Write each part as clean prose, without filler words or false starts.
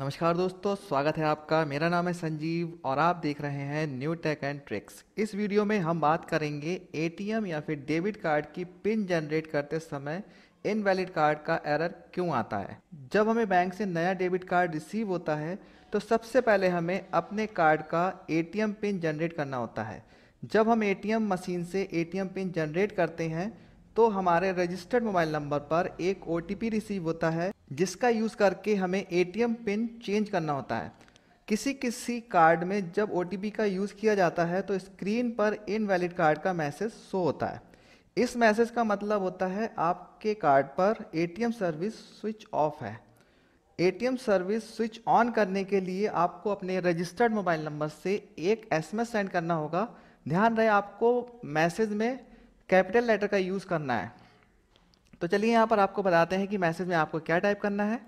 नमस्कार दोस्तों, स्वागत है आपका। मेरा नाम है संजीव और आप देख रहे हैं न्यू टेक एंड ट्रिक्स। इस वीडियो में हम बात करेंगे एटीएम या फिर डेबिट कार्ड की पिन जनरेट करते समय इनवैलिड कार्ड का एरर क्यों आता है। जब हमें बैंक से नया डेबिट कार्ड रिसीव होता है तो सबसे पहले हमें अपने कार्ड का एटीएम पिन जनरेट करना होता है। जब हम एटीएम मशीन से एटीएम पिन जनरेट करते हैं तो हमारे रजिस्टर्ड मोबाइल नंबर पर एक ओटीपी रिसीव होता है जिसका यूज़ करके हमें एटीएम पिन चेंज करना होता है। किसी कार्ड में जब ओटीपी का यूज़ किया जाता है तो स्क्रीन पर इनवैलिड कार्ड का मैसेज शो होता है। इस मैसेज का मतलब होता है आपके कार्ड पर एटीएम सर्विस स्विच ऑफ है। एटीएम सर्विस स्विच ऑन करने के लिए आपको अपने रजिस्टर्ड मोबाइल नंबर से एक SMS सेंड करना होगा। ध्यान रहे, आपको मैसेज में कैपिटल लेटर का यूज़ करना है। तो चलिए यहाँ पर आपको बताते हैं कि मैसेज में आपको क्या टाइप करना है।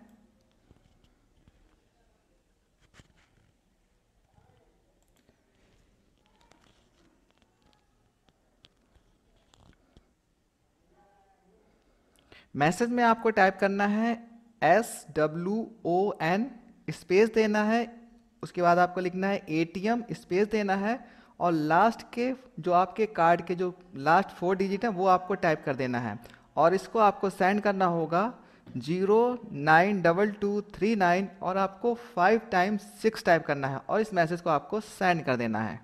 मैसेज में आपको टाइप करना है SWON स्पेस देना है, उसके बाद आपको लिखना है ATM स्पेस देना है और लास्ट के जो आपके कार्ड के जो लास्ट 4 डिजिट हैं वो आपको टाइप कर देना है और इसको आपको सेंड करना होगा 092239 और आपको 5 टाइम्स 6 टाइप करना है और इस मैसेज को आपको सेंड कर देना है।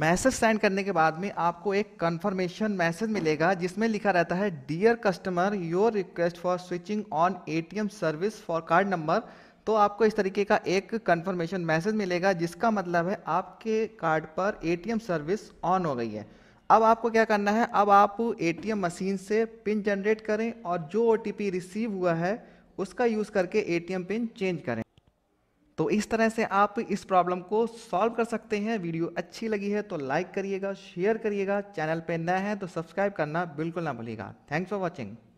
मैसेज सेंड करने के बाद में आपको एक कंफर्मेशन मैसेज मिलेगा जिसमें लिखा रहता है dear customer your request for switching on ATM service for card number. तो आपको इस तरीके का एक कंफर्मेशन मैसेज मिलेगा जिसका मतलब है आपके कार्ड पर एटीएम सर्विस ऑन हो गई है। अब आपको क्या करना है, अब आप एटीएम मशीन से पिन जनरेट करें और जो ओटीपी रिसीव हुआ है उसका यूज़ करके एटीएम पिन चेंज करें। तो इस तरह से आप इस प्रॉब्लम को सॉल्व कर सकते हैं। वीडियो अच्छी लगी है तो लाइक करिएगा, शेयर करिएगा। चैनल पे नए हैं तो सब्सक्राइब करना बिल्कुल ना भूलिएगा। Thanks for watching.